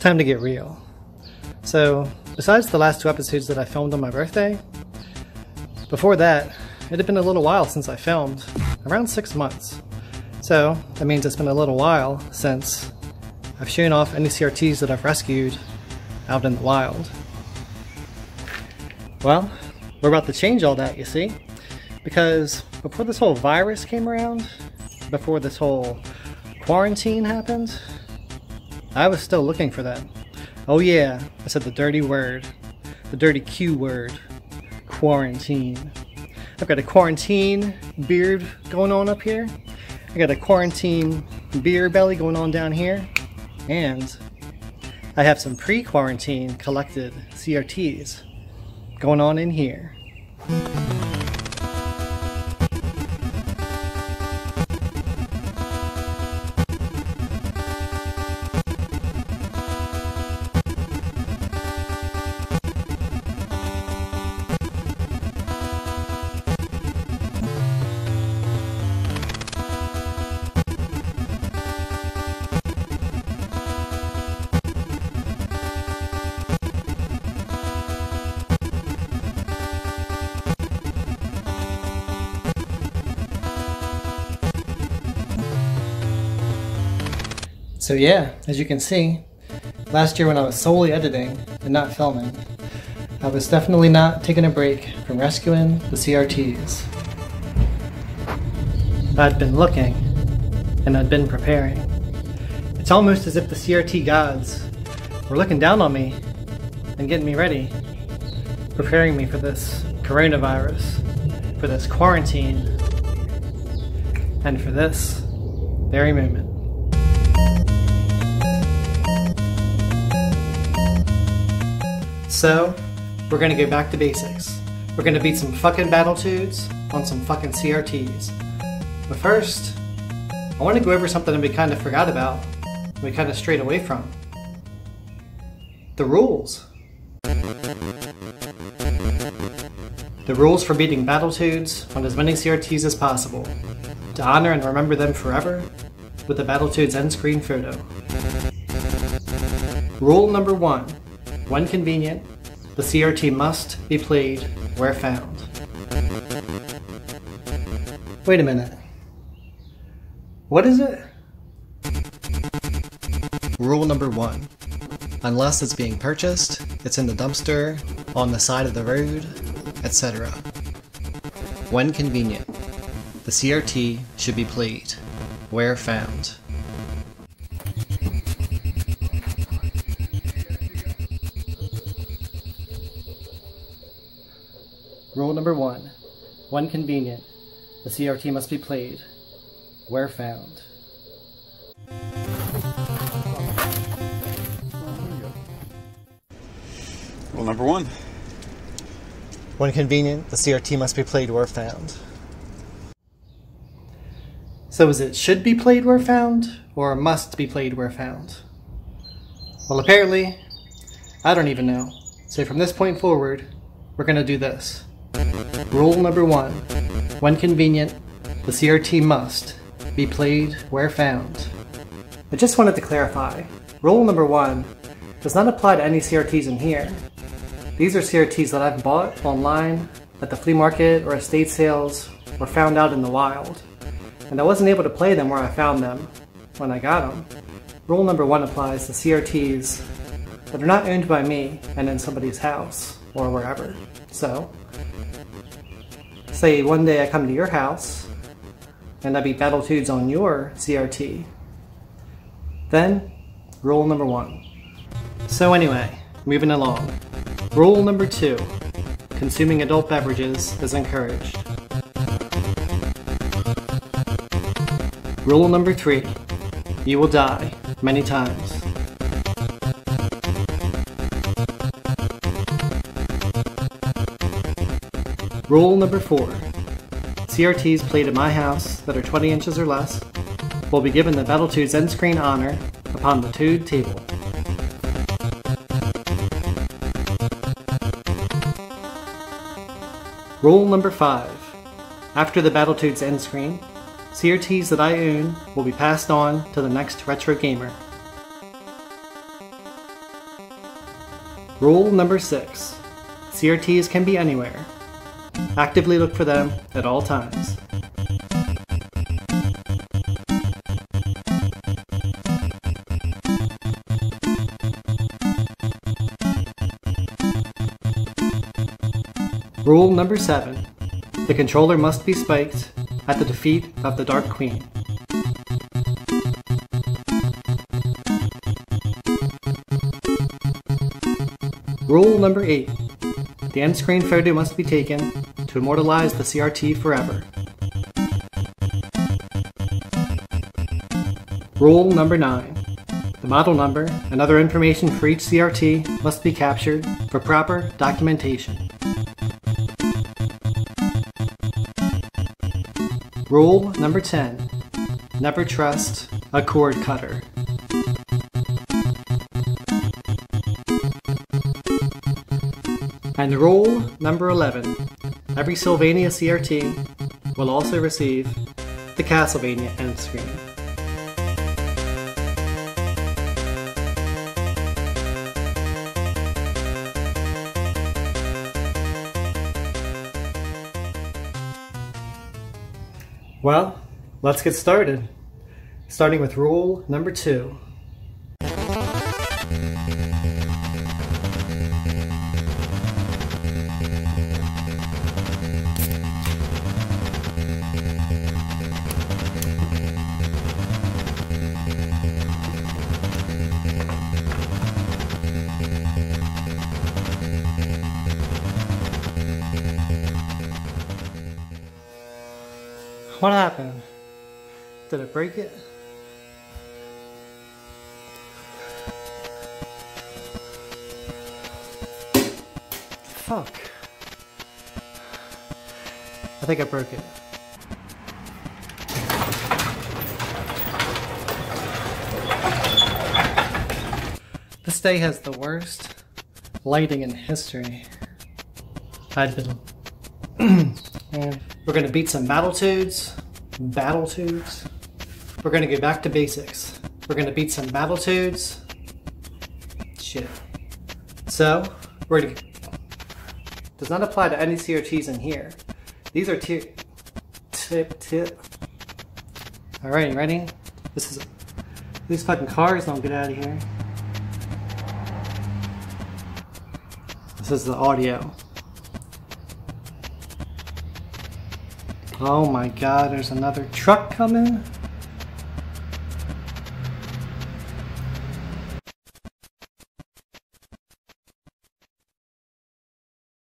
time to get real. So, besides the last two episodes that I filmed on my birthday, before that, it had been a little while since I filmed, around 6 months. So, that means it's been a little while since I've shown off any CRTs that I've rescued out in the wild. Well, we're about to change all that, you see, because before this whole virus came around, before this whole quarantine happened, I was still looking for them. Oh yeah, I said the dirty word, the dirty Q word, quarantine. I've got a quarantine beard going on up here, I got a quarantine beer belly going on down here, and I have some pre-quarantine collected CRTs going on in here. So yeah, as you can see, last year when I was solely editing and not filming, I was definitely not taking a break from rescuing the CRTs. I'd been looking, and I'd been preparing. It's almost as if the CRT gods were looking down on me and getting me ready, preparing me for this coronavirus, for this quarantine, and for this very moment. So, we're gonna go back to basics. We're gonna beat some fucking Battletoads on some fucking CRTs. But first, I wanna go over something that we kinda forgot about, and we kinda strayed away from. The rules. The rules for beating Battletoads on as many CRTs as possible, to honor and remember them forever with the Battletoads end screen photo. Rule number 1. When convenient, the CRT must be played where found. Wait a minute. What is it? Rule number 1. Unless it's being purchased, it's in the dumpster, on the side of the road, etc. When convenient, the CRT should be played where found. Rule number 1. When convenient, the CRT must be played where found. Rule number 1. When convenient, the CRT must be played where found. So is it should be played where found, or must be played where found? Well, apparently, I don't even know. So from this point forward, we're going to do this. Rule number 1. When convenient, the CRT must be played where found. I just wanted to clarify, rule number 1 does not apply to any CRTs in here. These are CRTs that I've bought online, at the flea market, or estate sales, or found out in the wild. And I wasn't able to play them where I found them when I got them. Rule number 1 applies to CRTs that are not owned by me and in somebody's house, or wherever. So, say one day I come to your house and I beat Battletoads on your CRT. Then, rule number 1. So anyway, moving along. Rule number 2. Consuming adult beverages is encouraged. Rule number 3. You will die many times. Rule number 4. CRTs played at my house that are 20 inches or less will be given the Battletoads end screen honor upon the toad table. Rule number 5. After the Battletoads end screen, CRTs that I own will be passed on to the next retro gamer. Rule number 6. CRTs can be anywhere. Actively look for them at all times. Rule number 7. The controller must be spiked at the defeat of the Dark Queen. Rule number 8. The end screen photo must be taken to immortalize the CRT forever. Rule number 9. The model number and other information for each CRT must be captured for proper documentation. Rule number 10. Never trust a cord cutter. And rule number 11, every Sylvania CRT will also receive the Castlevania end screen. Well, let's get started, starting with rule number 2. What happened? Did it break it? Fuck. I think I broke it. This day has the worst lighting in history. And we're gonna beat some Battletoads. We're gonna get back to basics. We're gonna beat some Battletoads. Shit. So, we're gonna... Does not apply to any CRTs in here. These are Alright, ready? This is... These fucking cars don't get out of here. This is the audio. Oh my god, there's another truck coming.